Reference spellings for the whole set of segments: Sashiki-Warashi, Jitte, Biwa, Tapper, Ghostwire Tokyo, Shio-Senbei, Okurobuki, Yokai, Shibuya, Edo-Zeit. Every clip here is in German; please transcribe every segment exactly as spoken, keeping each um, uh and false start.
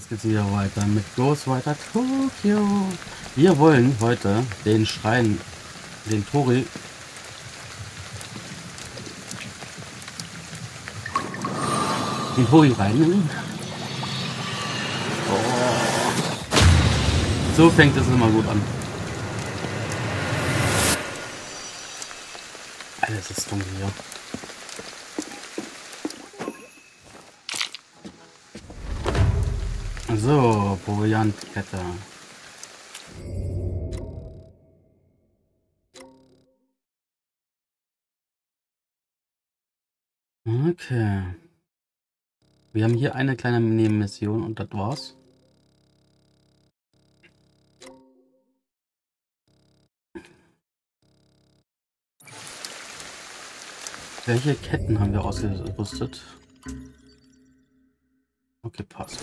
es geht wieder weiter mit Ghostwire Tokyo. Wir wollen heute den Schrein, den Tori. Den Tori reinigen. Oh. So fängt es immer gut an. Alles ist dunkel hier. So, Proviantkette. Okay. Wir haben hier eine kleine Nebenmission und das war's. Welche Ketten haben wir ausgerüstet? Okay, passt.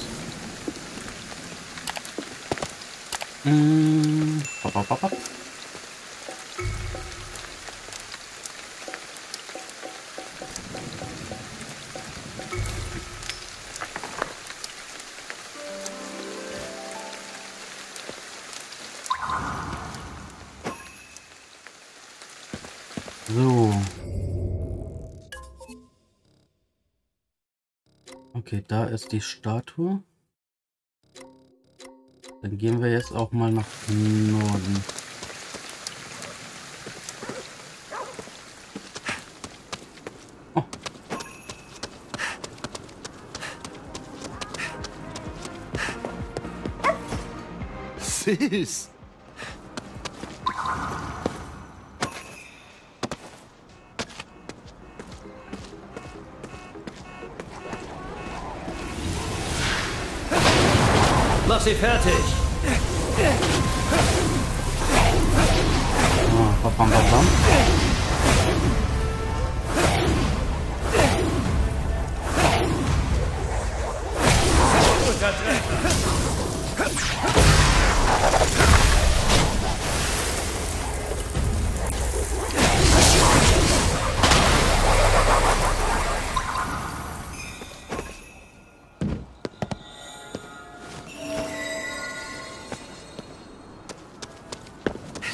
Mmh. Pop, pop, pop, pop. So. Okay, da ist die Statue. Dann gehen wir jetzt auch mal nach Norden. Oh. Süß. Mach sie fertig! Oh, papam, papam.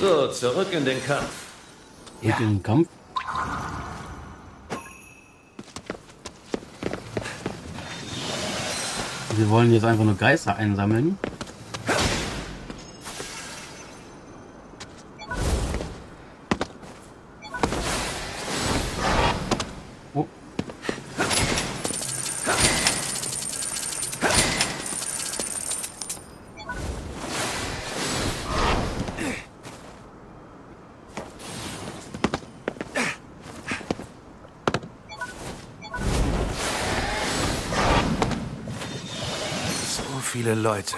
So, zurück in den Kampf. Zurück in den Kampf? Wir wollen jetzt einfach nur Geister einsammeln. Oh. Viele Leute.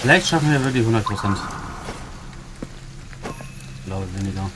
Vielleicht schaffen wir wirklich hundert Prozent. Ich glaube weniger.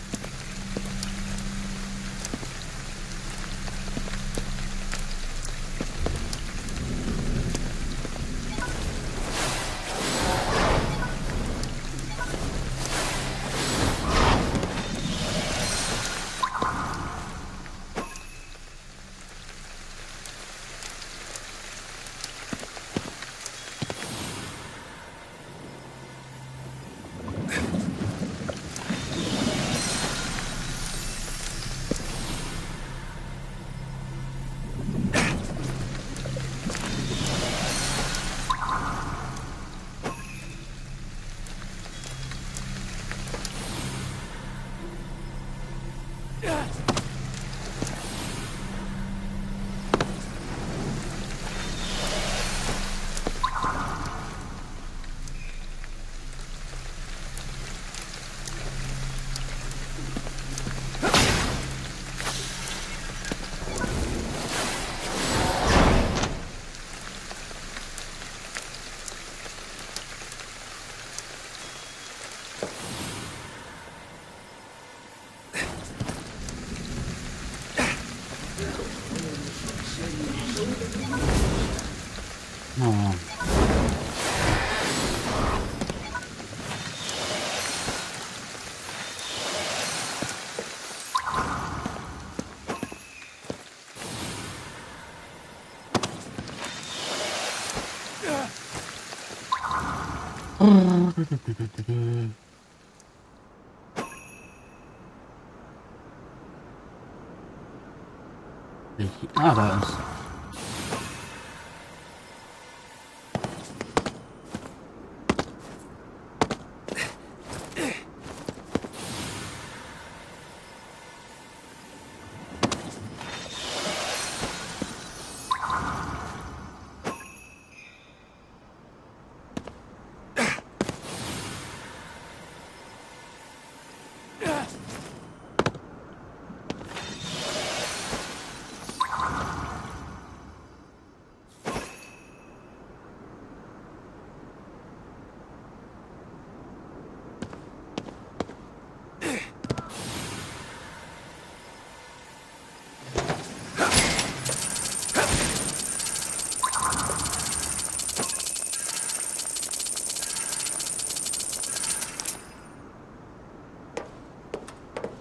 Oh. Ah, da ist.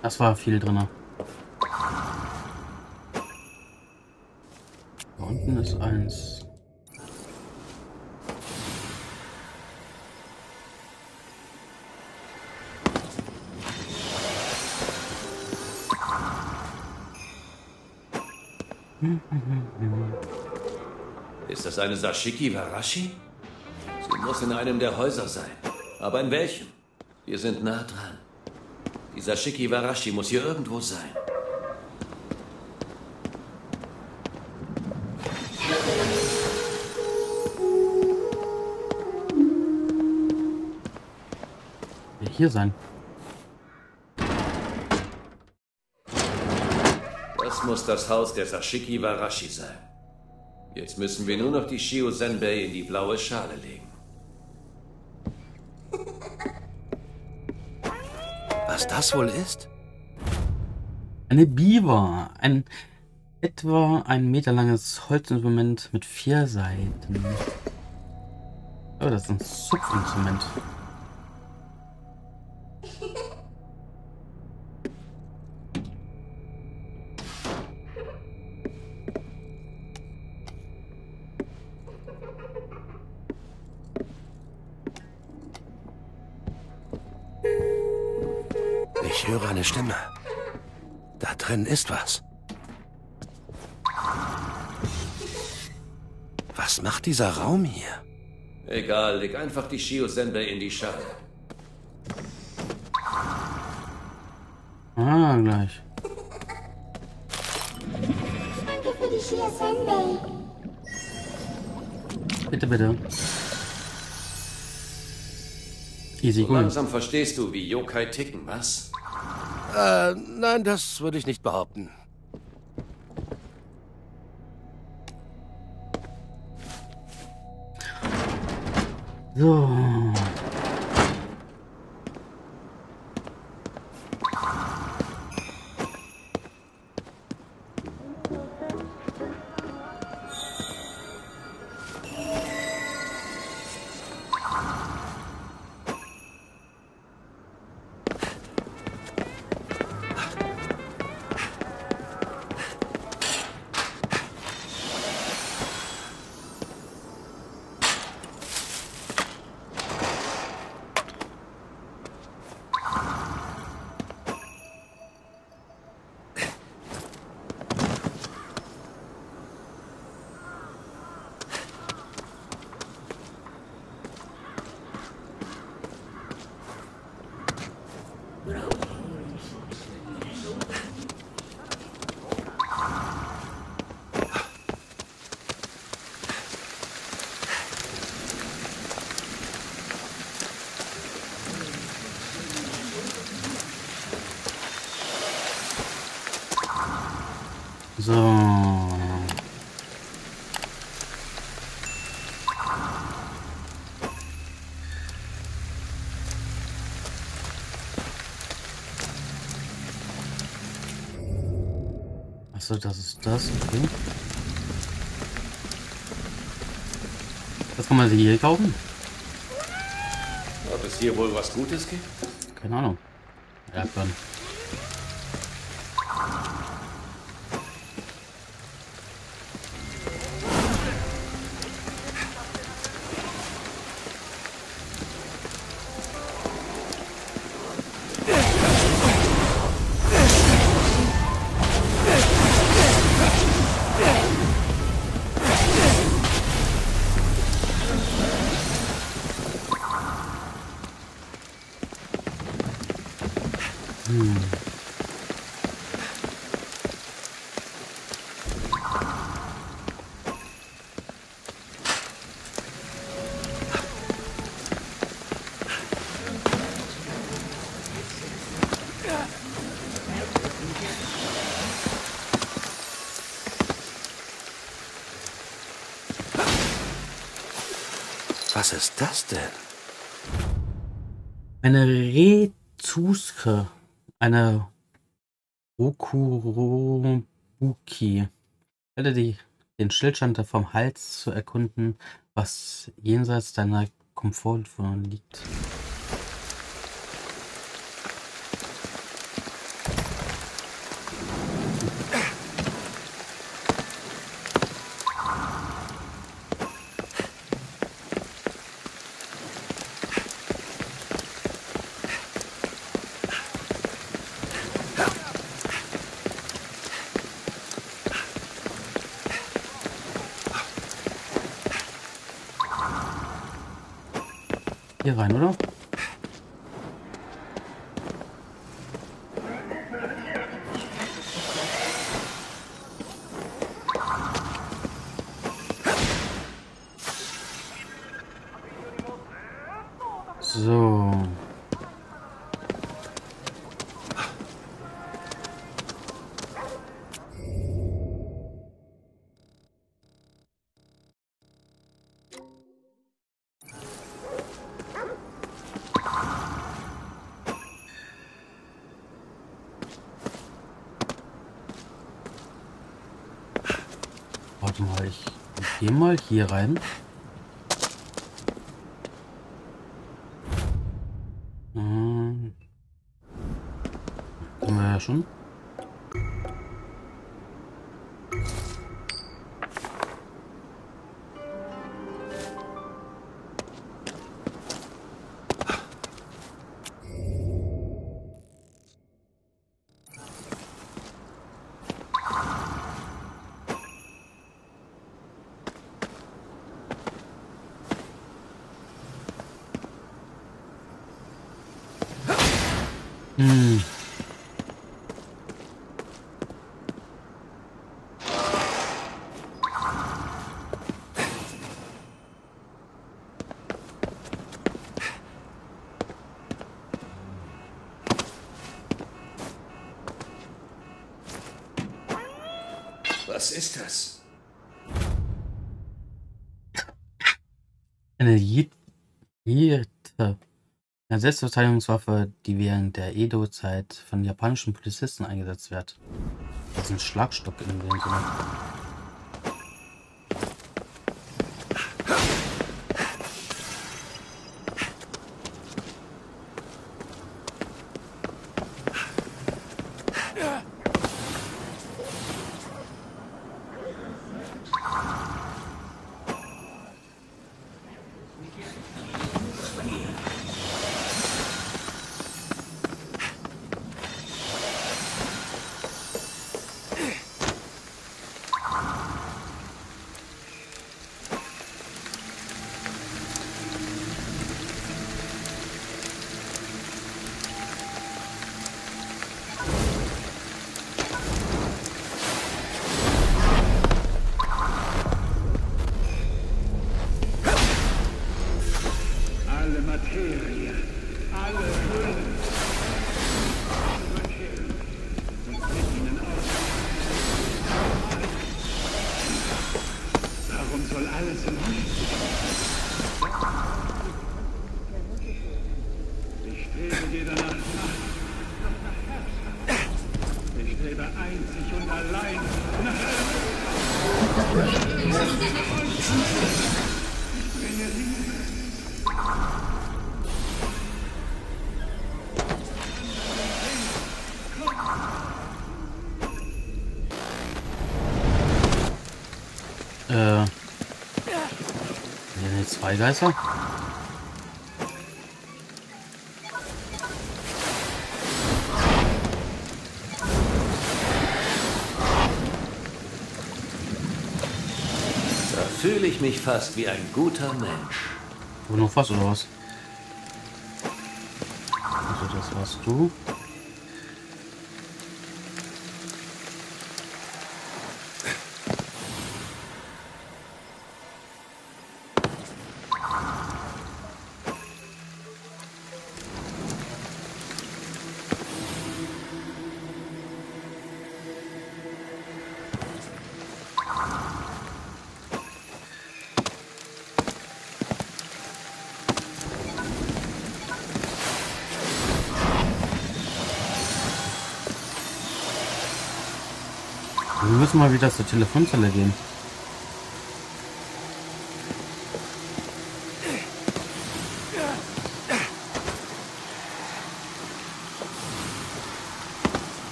Das war viel drin. Da unten ist eins. Ist das eine Sashiki-Warashi? Sie muss in einem der Häuser sein. Aber in welchem? Wir sind nah dran. Dieser Sashiki-Warashi muss hier irgendwo sein. Will hier sein. Das muss das Haus der Sashiki-Warashi sein. Jetzt müssen wir nur noch die Shio-Senbei in die blaue Schale legen. Was das wohl ist? Eine Biwa. Ein etwa ein Meter langes Holzinstrument mit vier Seiten. Oh, das ist ein Zupfinstrument. Ich höre eine Stimme. Da drin ist was. Was macht dieser Raum hier? Egal, leg einfach die Shio-Senbei in die Schale. Ah, gleich. Danke für die Shio-Senbei. Bitte, bitte. Easy, so langsam verstehst du, wie Yokai ticken, was? Äh, nein, das würde ich nicht behaupten. So. So. Achso, das ist das. Okay. Was kann man sich hier kaufen? Ob es hier wohl was Gutes gibt? Keine Ahnung. Ja, dann. Was ist das denn? Eine Rezusuke. Eine Okurobuki. Stelle dir den Schildschrank vom Hals zu erkunden, was jenseits deiner Komfortzone liegt. Rein, oder? So. Mal hier rein. Hm. Kommen wir ja schon. Hm. Was ist das? Eine Jitte. Eine Selbstverteidigungswaffe, die während der Edo-Zeit von japanischen Polizisten eingesetzt wird. Das ist ein Schlagstock in dem Sinne. Ich bringe Äh. Zwei Geister. Da fühle ich mich fast wie ein guter Mensch. Nur noch was oder was? Also das warst du. Wir müssen mal wieder zur Telefonzelle gehen.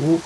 Oh.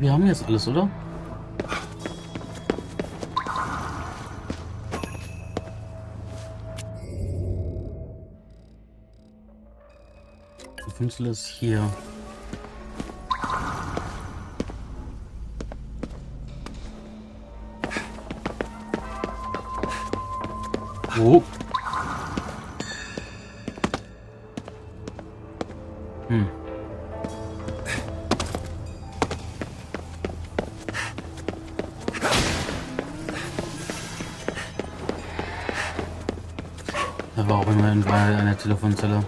Wir haben jetzt alles, oder? Die Fünftel ist hier. Oh. Hm. War auch immerhin bei einer Telefonzelle.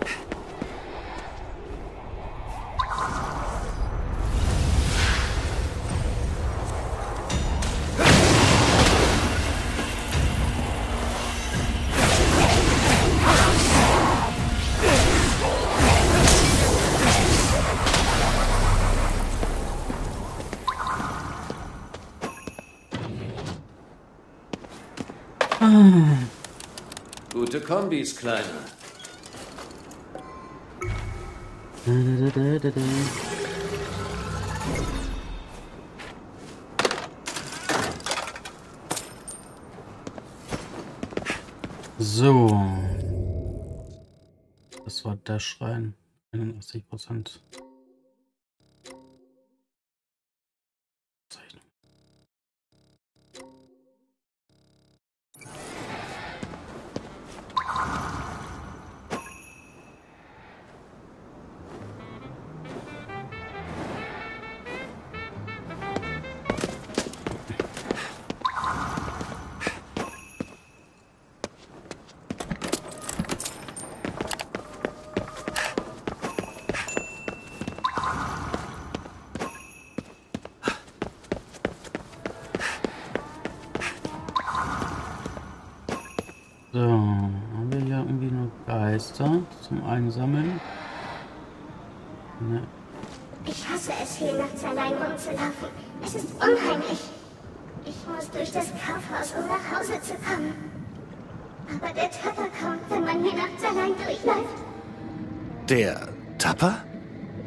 Gute Kombis, Kleiner. So. Das war der Schrein. einundachtzig Prozent. So, haben wir hier irgendwie nur Geister zum Einsammeln? Ne. Ich hasse es, hier nachts allein rumzulaufen. Es ist unheimlich. Ich muss durch das Kaufhaus, um nach Hause zu kommen. Aber der Tapper kommt, wenn man hier nachts allein durchläuft. Der Tapper?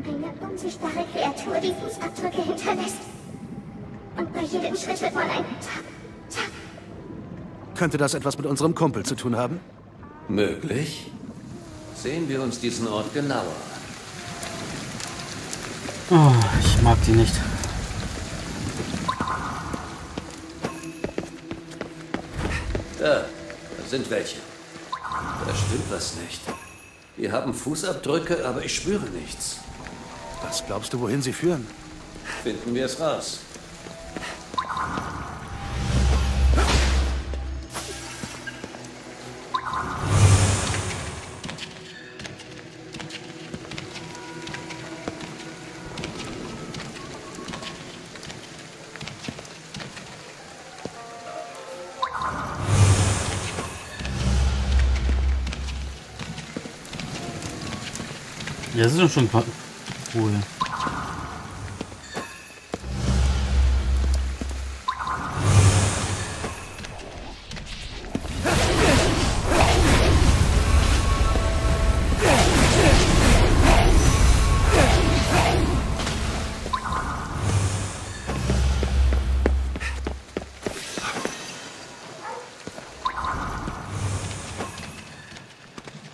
Eine unsichtbare Kreatur, die Fußabdrücke hinterlässt. Und bei jedem Schritt wird man ein Tap, Tap. Könnte das etwas mit unserem Kumpel zu tun haben? Möglich. Sehen wir uns diesen Ort genauer an. Oh, ich mag die nicht. Da, da sind welche. Da stimmt was nicht. Die haben Fußabdrücke, aber ich spüre nichts. Was glaubst du, wohin sie führen? Finden wir es raus. Ja, das ist schon cool.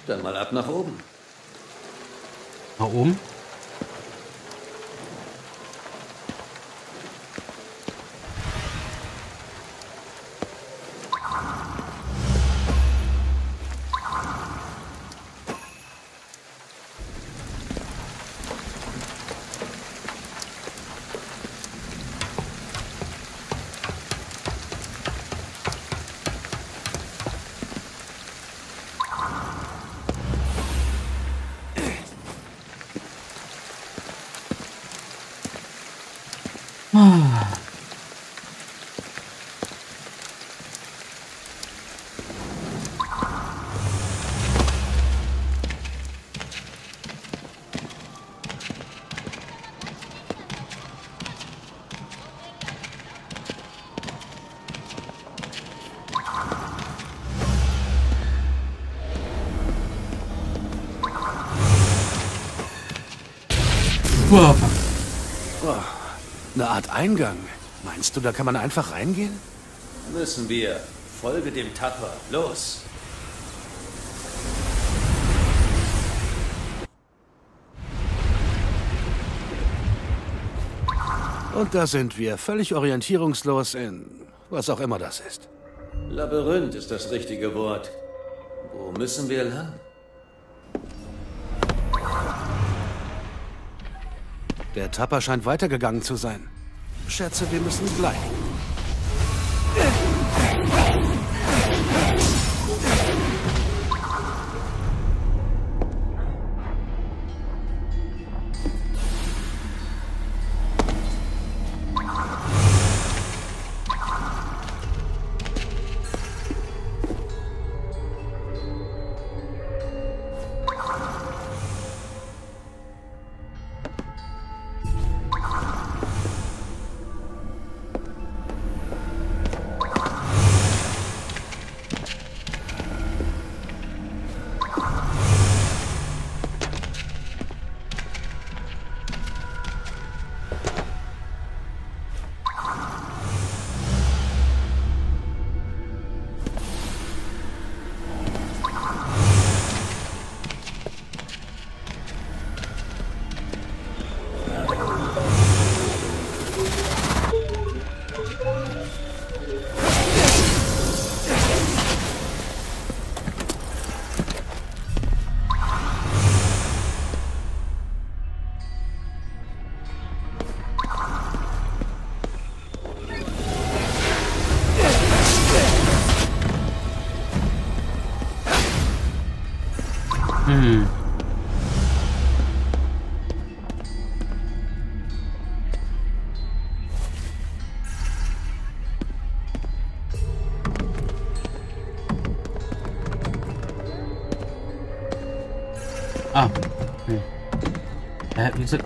Dann mal ab nach oben. Nach oben? Wow. Oh, eine Art Eingang. Meinst du, da kann man einfach reingehen? Müssen wir. Folge dem Tapper. Los! Und da sind wir, völlig orientierungslos in was auch immer das ist. Labyrinth ist das richtige Wort. Wo müssen wir lang? Der Tapper scheint weitergegangen zu sein. Schätze, wir müssen gleich. Ah, okay. Äh, wieso?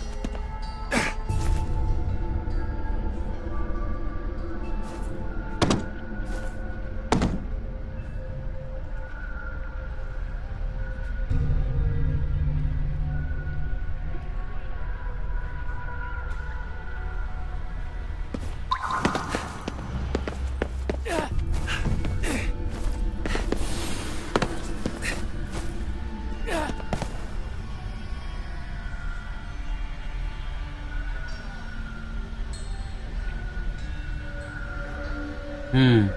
Hm.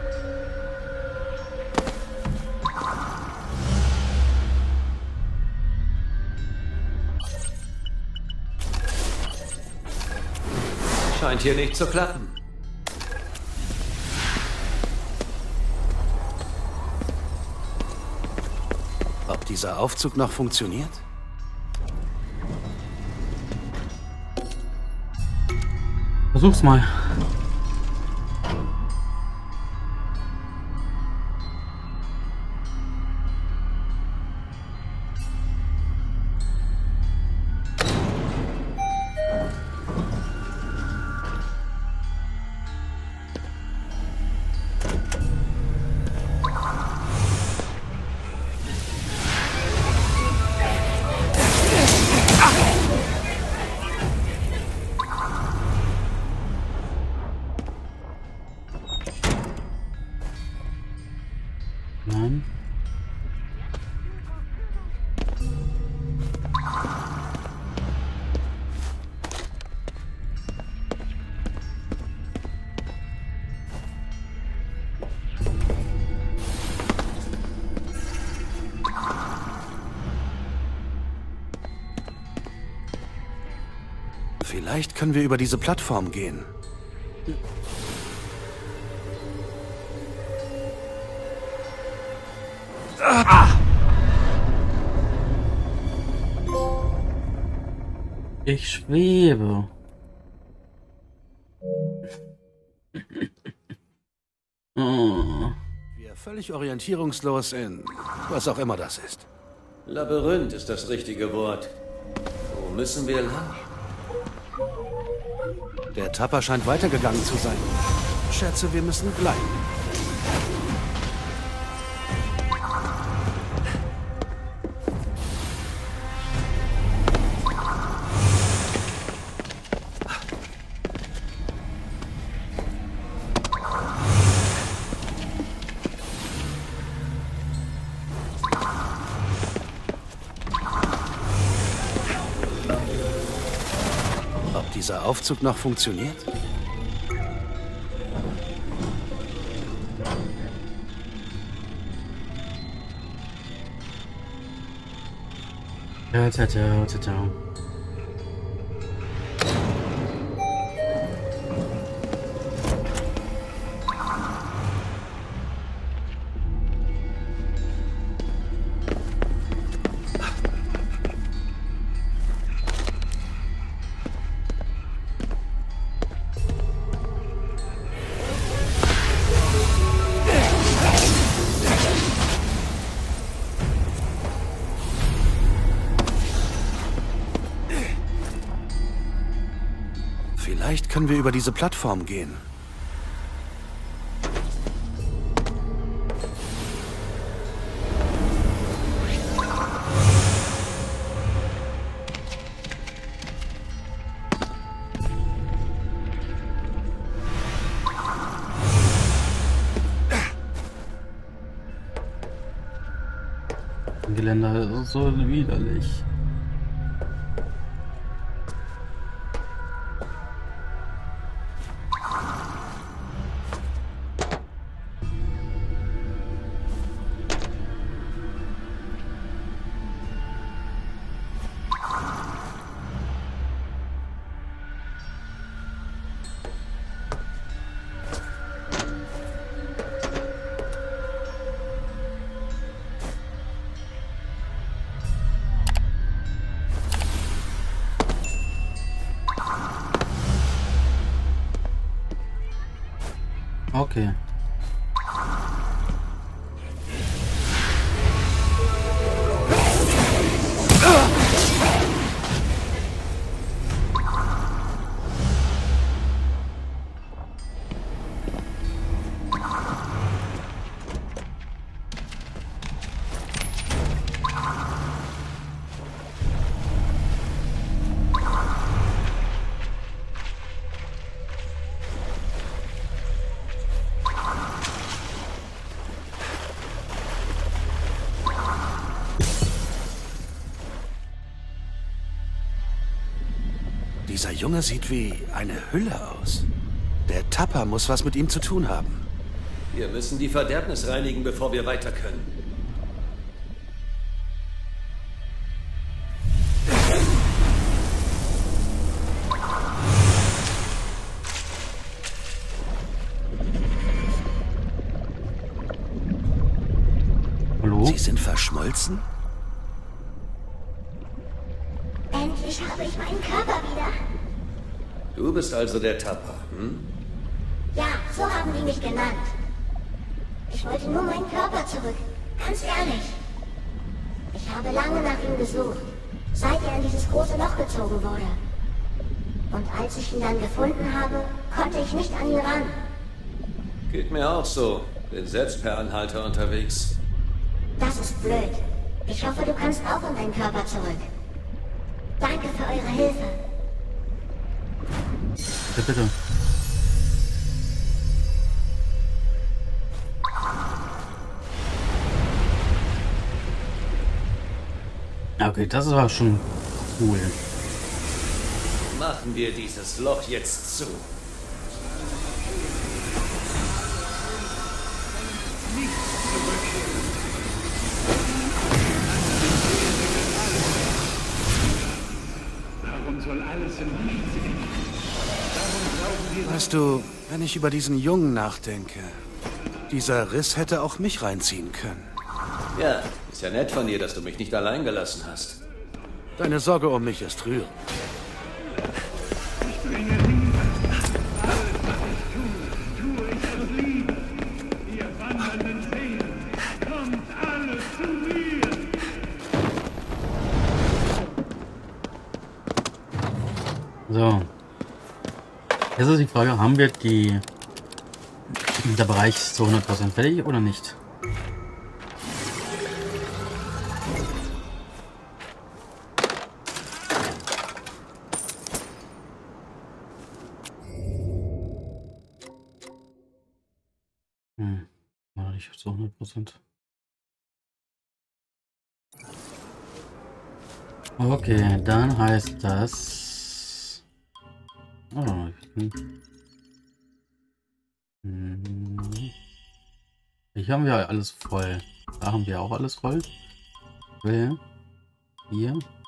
Scheint hier nicht zu klappen. Ob dieser Aufzug noch funktioniert? Versuch's mal. Vielleicht können wir über diese Plattform gehen. Ah! Ich schwebe. Oh. Wir völlig orientierungslos in was auch immer das ist. Labyrinth ist das richtige Wort. Wo müssen wir lang? Der Tapper scheint weitergegangen zu sein. Schätze, wir müssen bleiben. Dieser Aufzug noch funktioniert? Ja, tata, tata. Vielleicht können wir über diese Plattform gehen. Das Geländer ist so widerlich. Okay. Dieser Junge sieht wie eine Hülle aus. Der Tapper muss was mit ihm zu tun haben. Wir müssen die Verderbnis reinigen, bevor wir weiter können. Hallo? Sie sind verschmolzen? Endlich habe ich meinen Körper wieder. Du bist also der Tapper, hm? Ja, so haben die mich genannt. Ich wollte nur meinen Körper zurück. Ganz ehrlich. Ich habe lange nach ihm gesucht, seit er in dieses große Loch gezogen wurde. Und als ich ihn dann gefunden habe, konnte ich nicht an ihn ran. Geht mir auch so. Bin selbst per Anhalter unterwegs. Das ist blöd. Ich hoffe, du kannst auch an deinen Körper zurück. Danke für eure Hilfe. Ja, bitte. Okay, das war schon cool. Machen wir dieses Loch jetzt zu. Warum soll alles im Licht sehen? Darum wir weißt du, wenn ich über diesen Jungen nachdenke, dieser Riss hätte auch mich reinziehen können. Ja. Ist ja nett von dir, dass du mich nicht allein gelassen hast. Deine Sorge um mich ist rührend. Ich bringe niemals alles, was ich tue, tue ich aus Liebe. Ihr wandernden Seelen, kommt alle zu mir. So. Jetzt ist die Frage, haben wir die, der Bereich zu hundert Prozent fertig oder nicht? Okay, dann heißt das... Oh, hier haben wir alles voll. Da haben wir auch alles voll. Hier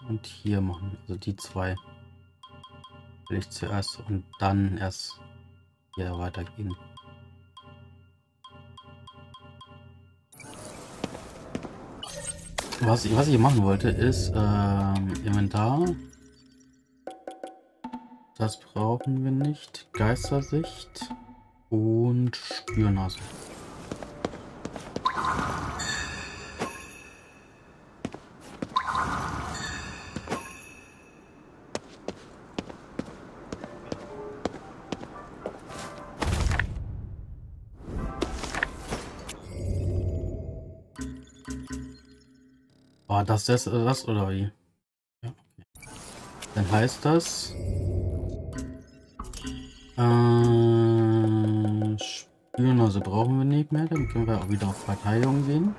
und hier machen. Also die zwei. Will ich zuerst und dann erst hier weitergehen. Was ich, was ich machen wollte, ist ähm, Inventar. Das brauchen wir nicht. Geistersicht und Spürnase. Das, das, das oder wie? Ja, okay. Dann heißt das äh, Spürnase brauchen wir nicht mehr, dann können wir auch wieder auf Verteidigung gehen.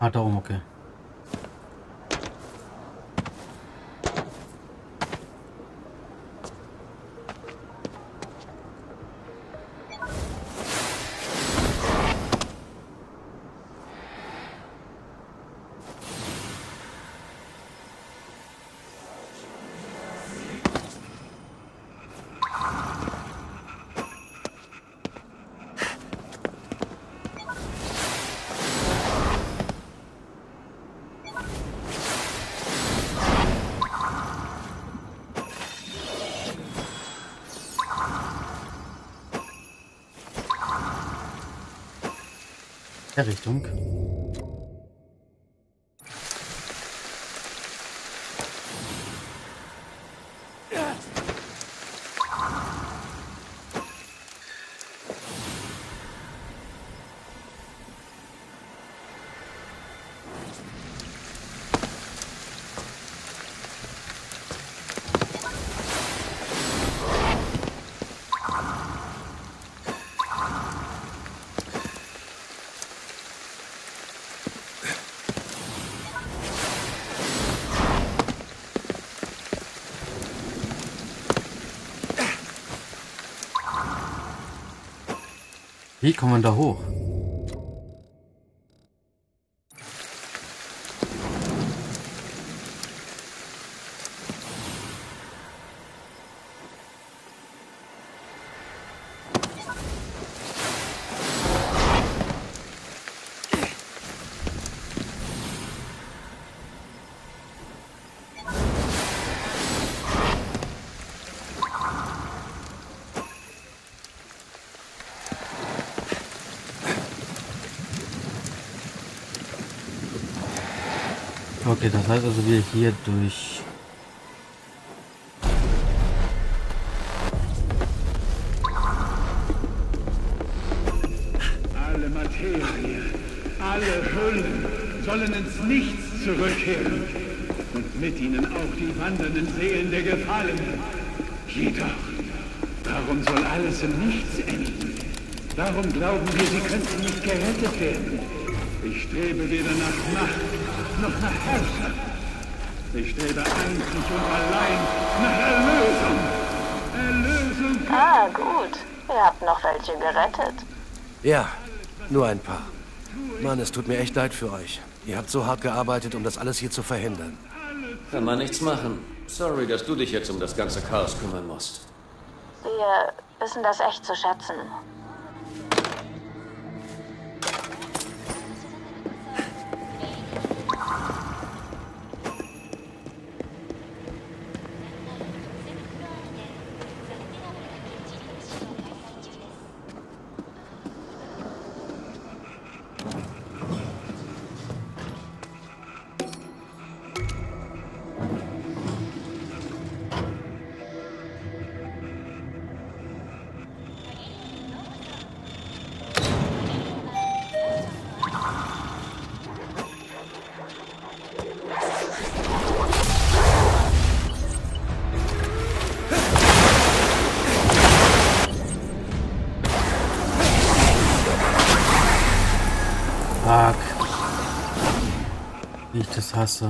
Ah, da oben, okay. der Richtung. Wie kommt man da hoch? Okay, das heißt also wir hier durch... Alle Materie, alle Hüllen sollen ins Nichts zurückkehren und mit ihnen auch die wandernden Seelen der Gefallenen. Jedoch, warum soll alles im Nichts enden? Warum glauben wir, sie könnten nicht gerettet werden? Ich strebe weder nach Macht, noch nach Herrschaft. Ich strebe einzig und allein nach Erlösung. Erlösung. Ah, gut. Ihr habt noch welche gerettet. Ja, nur ein paar. Mann, es tut mir echt leid für euch. Ihr habt so hart gearbeitet, um das alles hier zu verhindern. Kann man nichts machen. Sorry, dass du dich jetzt um das ganze Chaos kümmern musst. Wir wissen das echt zu schätzen. Das hasse.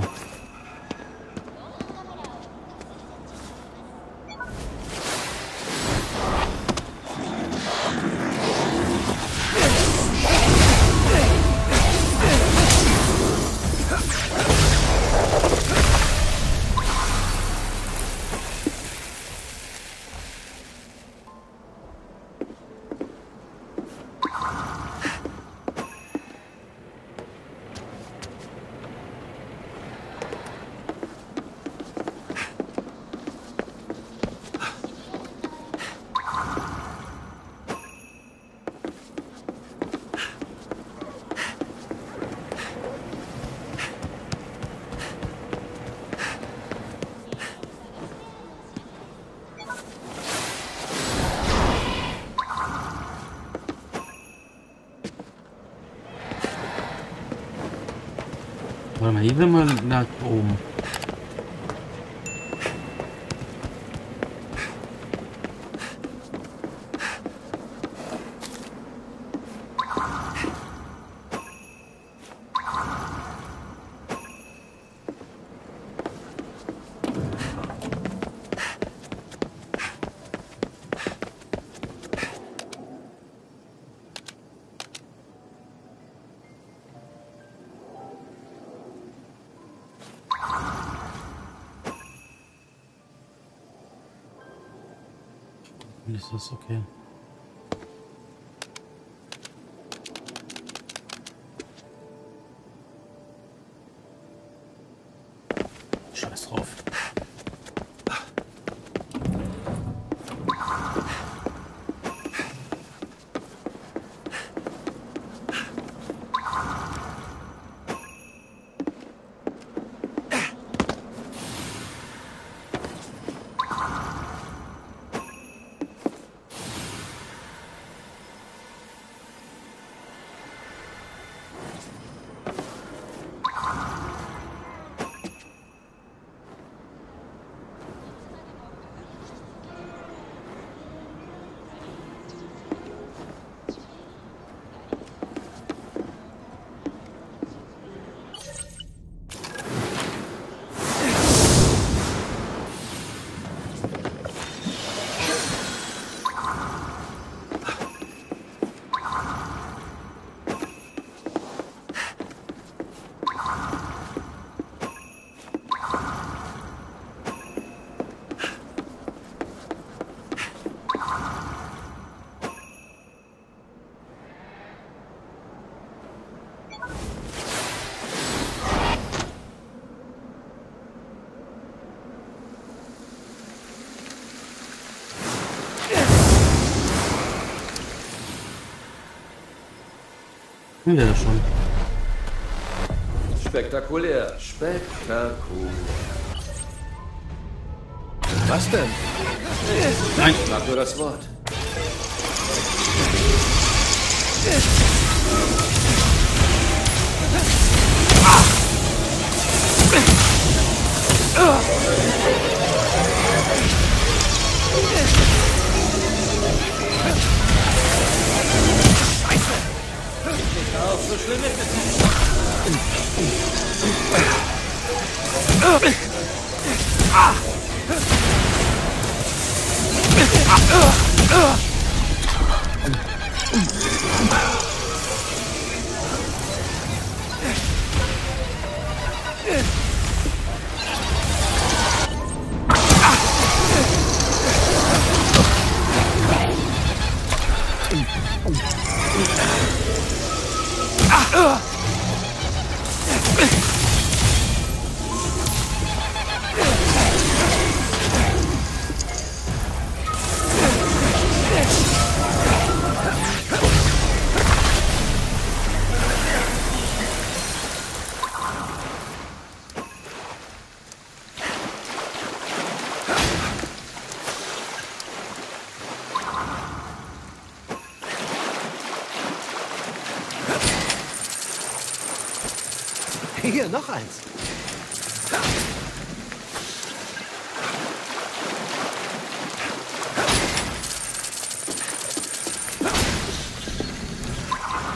Hier sind wir nach oben. Ist das okay? Scheiß drauf. Tun wir das schon. Spektakulär, spektakulär. Was denn? Nein. Ich mag nur das Wort. Scheiße! Nicht auf, so schlimm ist es nicht. Ah! Hier, noch eins.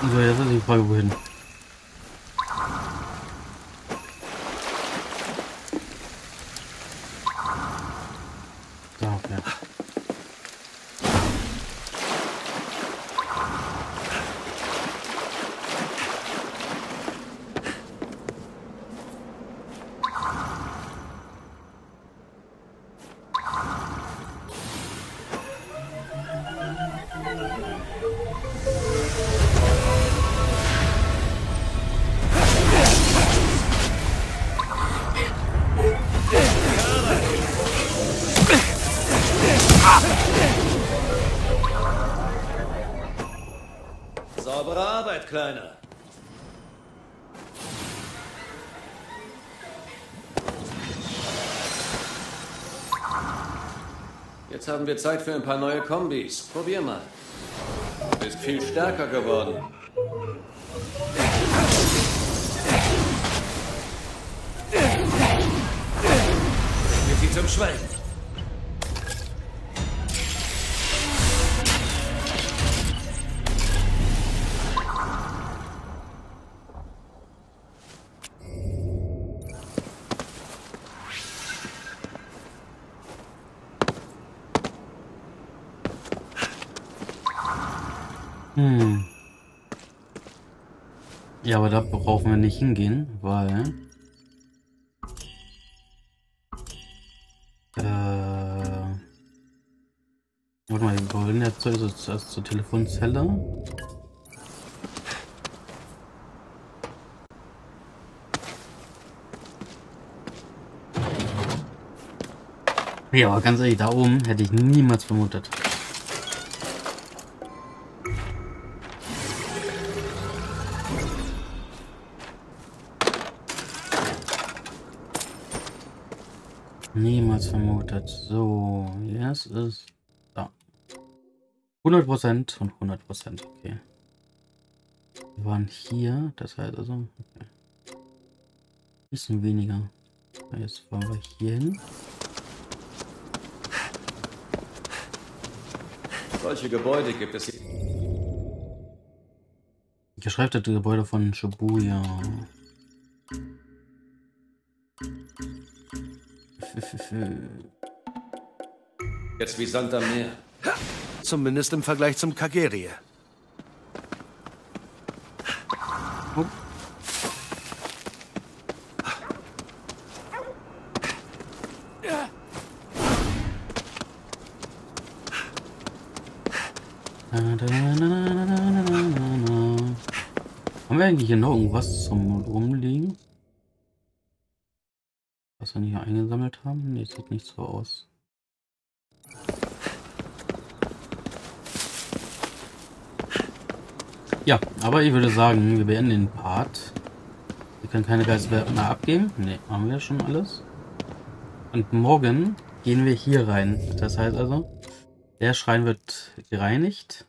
So, jetzt ist die Frage, wohin? Kleiner. Jetzt haben wir Zeit für ein paar neue Kombis. Probier mal. Du bist viel stärker geworden. Wir sind zum Schweigen. Hm. Ja, aber da brauchen wir nicht hingehen, weil... Äh... Warte mal, wir wollen jetzt zuerst zur Telefonzelle. Ja, aber ganz ehrlich, da oben hätte ich niemals vermutet. Niemals vermutet. So, jetzt ist da. hundert Prozent und hundert Prozent, okay. Wir waren hier, das heißt also, okay. Ein bisschen weniger. Jetzt fahren wir hier hin. Solche Gebäude gibt es hier. Geschreibtes Gebäude von Shibuya. Jetzt wie Sand am Meer. Zumindest im Vergleich zum Kagerie. Oh. Haben wir eigentlich hier noch irgendwas zum Rumliegen? Was wir hier eingesammelt haben? Ne, sieht nicht so aus. Ja, aber ich würde sagen, wir beenden den Part. Wir können keine Geistwerke mehr abgeben. Ne, haben wir schon alles. Und morgen gehen wir hier rein. Das heißt also, der Schrein wird gereinigt.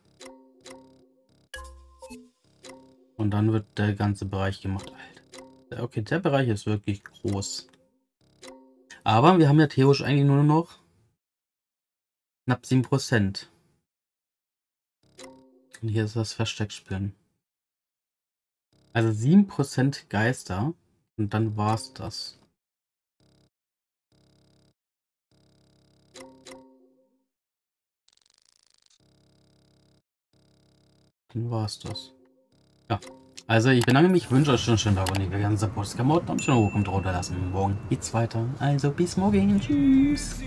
Und dann wird der ganze Bereich gemacht. Okay, der Bereich ist wirklich groß. Aber wir haben ja theoretisch eigentlich nur noch knapp sieben Prozent. Und hier ist das Versteckspielen. Also sieben Prozent Geister. Und dann war's das. Dann war's das. Ja. Also ich bedanke mich, wünsche euch einen schönen Tag und ich will gerne Support, Skamot und schönen Ruhe kommt runterlassen. Morgen geht's weiter. Also bis morgen. Tschüss.